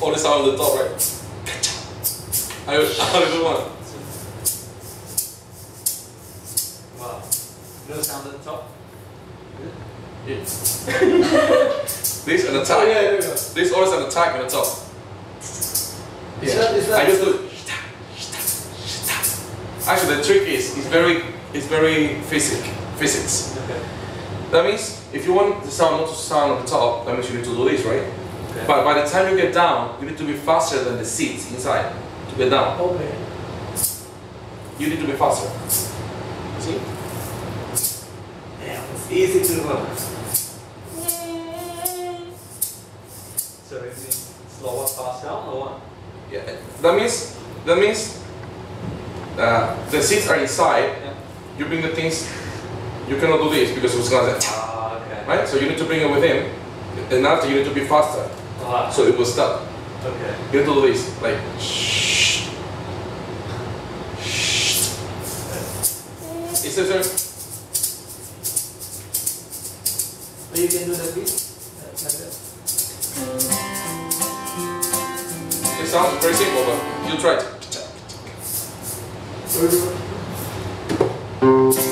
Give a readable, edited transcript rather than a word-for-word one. all this out on the top, right? How would you want? Wow. No sound at the top? Yes. This an attack. Oh, yeah. This always an attack on the top. Yeah. I just do it. Actually, the trick is it's very physics. Okay. That means if you want the sound not to sound on the top, that means you need to do this, right? Okay. But by the time you get down, you need to be faster than the seats inside to get down. Okay. You need to be faster. See? Yeah, it's easy to learn. So is it slower, fast down, or what? Yeah. That means the seats are inside. Yeah. You bring the things. You cannot do this because it's gonna say, okay. Right? So you need to bring it within, and after you need to be faster, so it will stop. Okay. You need to do this, like shh. Is there? But you can do that beat like that. It sounds very simple, but you try it.